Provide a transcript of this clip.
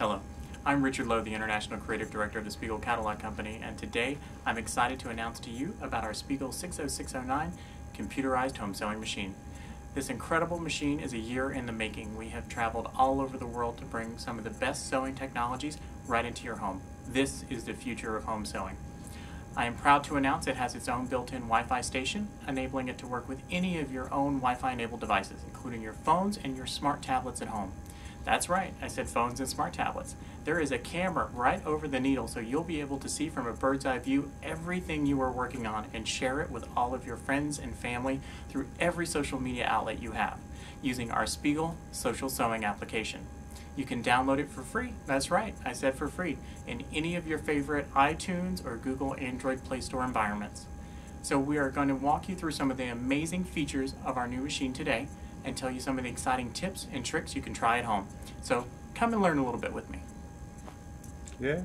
Hello, I'm Richard Lowe, the International Creative Director of the Spiegel Catalog Company, and today I'm excited to announce to you about our Spiegel 60609 computerized home sewing machine. This incredible machine is a year in the making. We have traveled all over the world to bring some of the best sewing technologies right into your home. This is the future of home sewing. I am proud to announce it has its own built-in Wi-Fi station, enabling it to work with any of your own Wi-Fi enabled devices, including your phones and your smart tablets at home. That's right, I said phones and smart tablets. There is a camera right over the needle, so you'll be able to see from a bird's eye view everything you are working on and share it with all of your friends and family through every social media outlet you have, using our Spiegel Social Sewing application. You can download it for free, that's right, I said for free, in any of your favorite iTunes or Google Android Play Store environments. So we are going to walk you through some of the amazing features of our new machine today, and tell you some of the exciting tips and tricks you can try at home. So come and learn a little bit with me. Yeah.